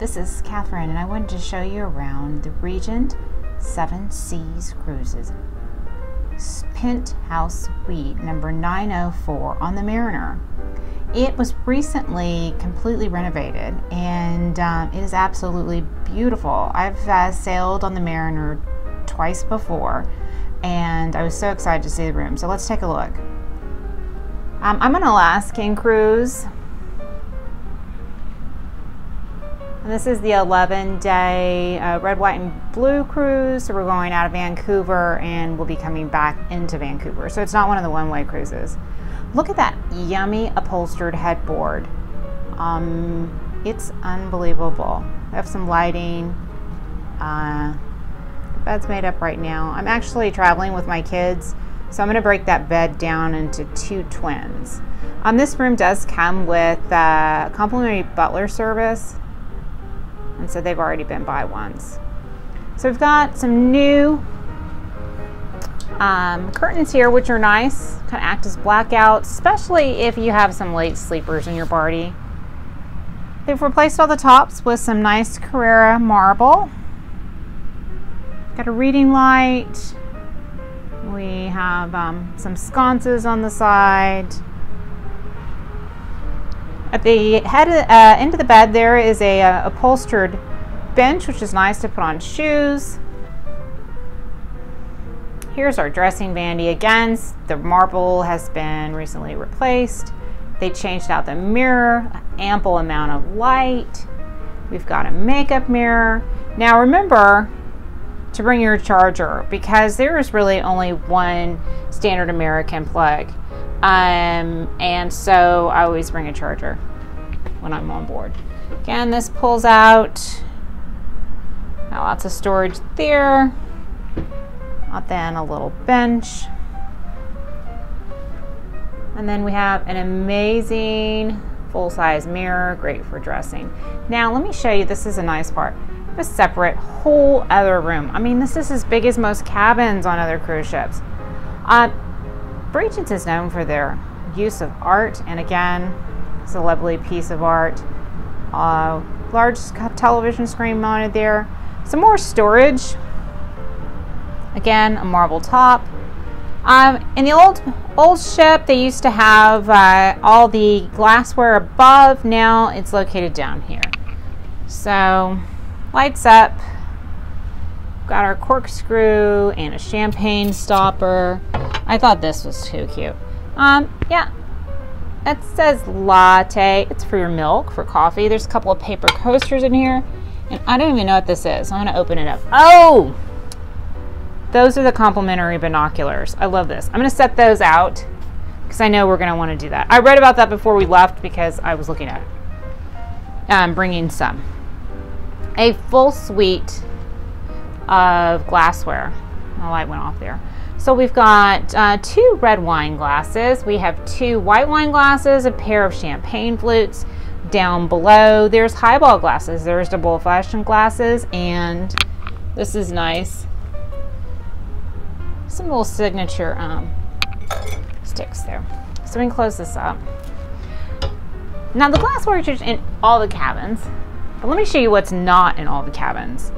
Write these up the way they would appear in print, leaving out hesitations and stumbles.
This is Catherine, and I wanted to show you around the Regent Seven Seas Cruises Penthouse Suite number 904 on the Mariner. It was recently completely renovated, and it is absolutely beautiful. I've sailed on the Mariner twice before, and I was so excited to see the room. So let's take a look. I'm on an Alaskan cruise. This is the 11-day red, white, and blue cruise. So we're going out of Vancouver and we'll be coming back into Vancouver. So it's not one of the one-way cruises. Look at that yummy upholstered headboard. It's unbelievable. We have some lighting. The bed's made up right now. I'm actually traveling with my kids, so I'm going to break that bed down into two twins. This room does come with complimentary butler service. And so they've already been by once. So we've got some new curtains here, which are nice, kind of act as blackouts, especially if you have some late sleepers in your party. They've replaced all the tops with some nice Carrara marble. Got a reading light. We have some sconces on the side. At the end of the bed there is a upholstered bench, which is nice to put on shoes. Here's our dressing vanity again. The marble has been recently replaced. They changed out the mirror, ample amount of light. We've got a makeup mirror. Now remember to bring your charger, because there is really only one standard American plug. And so I always bring a charger when I'm on board. Again, this pulls out. Got lots of storage there. Up then a little bench. And then we have an amazing full-size mirror, great for dressing. Now let me show you, this is a nice part. A separate whole other room. I mean, this is as big as most cabins on other cruise ships. Regent is known for their use of art, and again, it's a lovely piece of art. Large television screen mounted there. Some more storage. Again, a marble top. In the old ship, they used to have all the glassware above. Now it's located down here. So, lights up. Got our corkscrew and a champagne stopper. I thought this was too cute. Yeah, it says latte. It's for your milk, for coffee. There's a couple of paper coasters in here, and I don't even know what this is. I'm gonna open it up. Oh, those are the complimentary binoculars. I love this. I'm gonna set those out because I know we're gonna want to do that. I read about that before we left because I was looking at it. I'm bringing some. A full suite of glassware. The light went off there. So we've got two red wine glasses. We have two white wine glasses, a pair of champagne flutes. Down below, there's highball glasses. There's double fashion glasses, and this is nice. Some little signature sticks there. So we can close this up. Now the glassware is in all the cabins, but let me show you what's not in all the cabins.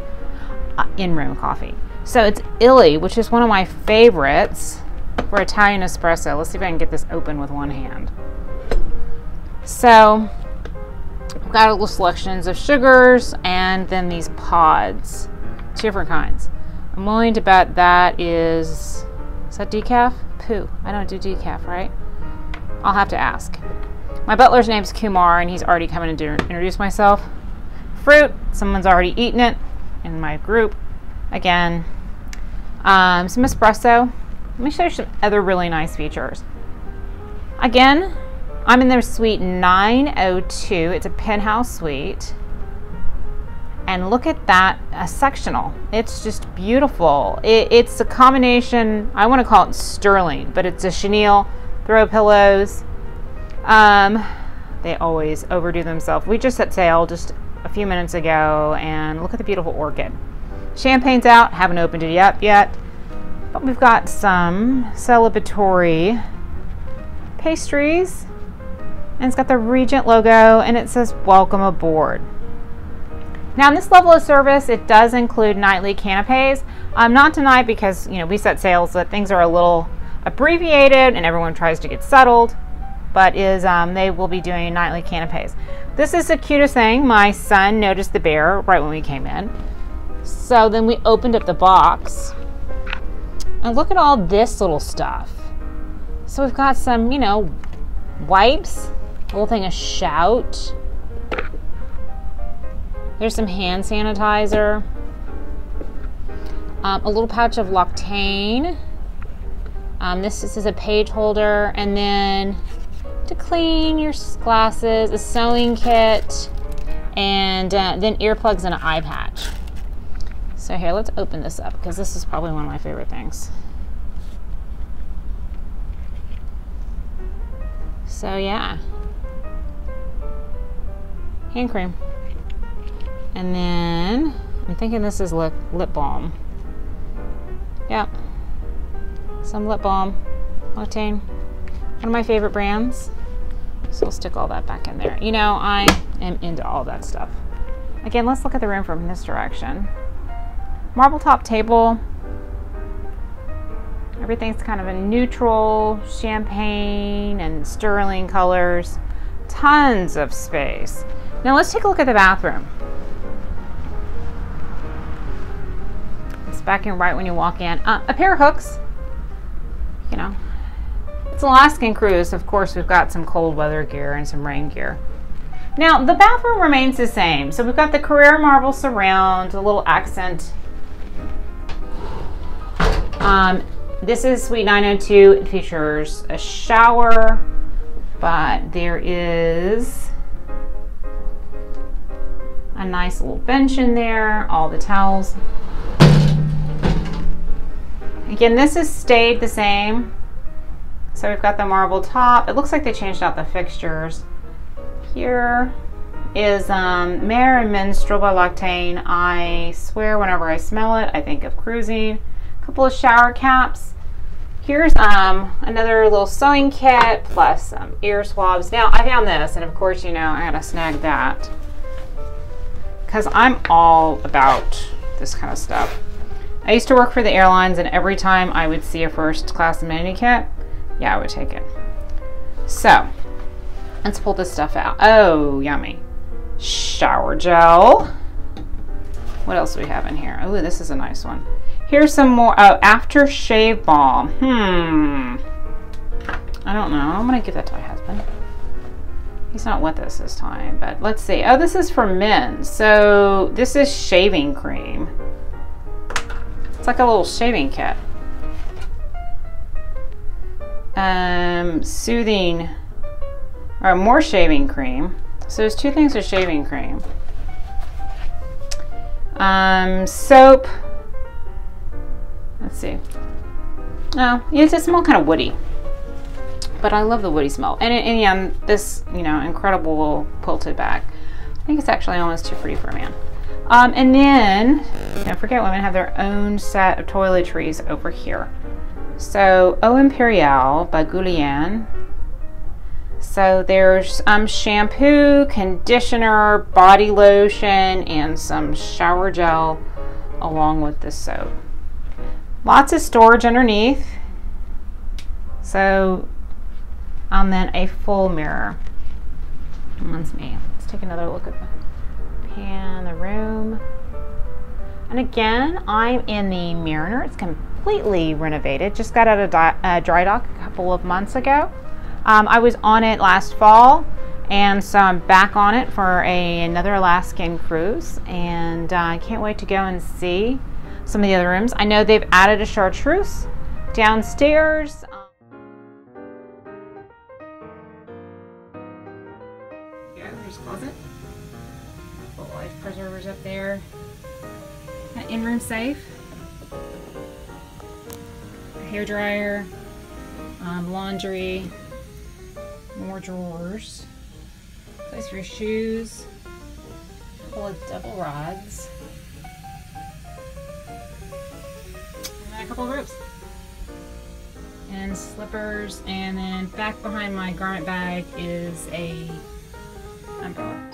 In-room coffee. So it's Illy, which is one of my favorites for Italian espresso. Let's see if I can get this open with one hand. So I've got little selections of sugars and then these pods, two different kinds. I'm willing to bet that is that decaf? Poo, I don't do decaf, right? I'll have to ask. My butler's name's Kumar, and he's already coming to introduce myself. Fruit, someone's already eaten it in my group. Again, some espresso. Let me show you some other really nice features. Again, I'm in their suite 902. It's a penthouse suite. And look at that, a sectional. It's just beautiful. It's a combination, I want to call it sterling, but it's a chenille, throw pillows. They always overdo themselves. We just set sail just a few minutes ago, and look at the beautiful orchid. Champagne's out, haven't opened it up yet, but we've got some celebratory pastries, and it's got the Regent logo, and it says welcome aboard. Now in this level of service, it does include nightly canapes. Not tonight because, you know, we set sails, so things are a little abbreviated and everyone tries to get settled, but they will be doing nightly canapes. This is the cutest thing. My son noticed the bear right when we came in. So then we opened up the box and look at all this little stuff. So we've got some, you know, wipes, a little thing of Shout. There's some hand sanitizer, a little pouch of L'Occitane. This is a page holder, and then to clean your glasses, a sewing kit, and then earplugs and an eye patch. So here, let's open this up because this is probably one of my favorite things. So yeah, hand cream. And then, I'm thinking this is lip balm. Yep. Some lip balm. L'Occitane. One of my favorite brands. So we'll stick all that back in there. You know, I am into all that stuff. Again, let's look at the room from this direction. Marble top table. Everything's kind of in neutral, champagne and sterling colors. Tons of space. Now let's take a look at the bathroom. Back in right when you walk in. A pair of hooks. You know, it's an Alaskan cruise. Of course, we've got some cold weather gear and some rain gear. Now, the bathroom remains the same. So we've got the Carrara marble surround, a little accent. This is Suite 902. It features a shower, but there is a nice little bench in there, all the towels. Again, this has stayed the same. So we've got the marble top. It looks like they changed out the fixtures. Here is Mare and Men's Strobolactane. I swear whenever I smell it, I think of cruising. A couple of shower caps. Here's another little sewing kit plus some ear swabs. Now, I found this, and of course, you know, I gotta snag that because I'm all about this kind of stuff. I used to work for the airlines, and every time I would see a first class amenity kit, yeah, I would take it. So let's pull this stuff out. Oh, yummy. Shower gel. What else do we have in here? Oh, this is a nice one. Here's some more. Oh, after shave balm. I don't know. I'm going to give that to my husband. He's not with us this time, but let's see. Oh, this is for men. So this is shaving cream. It's like a little shaving kit. Soothing, or more shaving cream. So there's two things of shaving cream. Soap. Let's see. Oh, yeah, it does smell kind of woody. But I love the woody smell. And yeah, this, you know, incredible little quilted bag. I think it's actually almost too pretty for a man. And then, don't forget, women have their own set of toiletries over here. So, Eau Imperiale by Guerlain. So there's shampoo, conditioner, body lotion, and some shower gel along with the soap. Lots of storage underneath. So, and then a full mirror. That's me. Let's take another look at that. And the room, and again, I'm in the Mariner. It's completely renovated. Just got out of dry dock a couple of months ago. I was on it last fall, and so I'm back on it for another Alaskan cruise, and I can't wait to go and see some of the other rooms. I know they've added a chartreuse downstairs. There's a closet. Life preservers up there. An in-room safe. A hair dryer. Laundry. More drawers. Place for your shoes. A couple of double rods. And then a couple of ropes. And slippers. And then back behind my garment bag is a umbrella.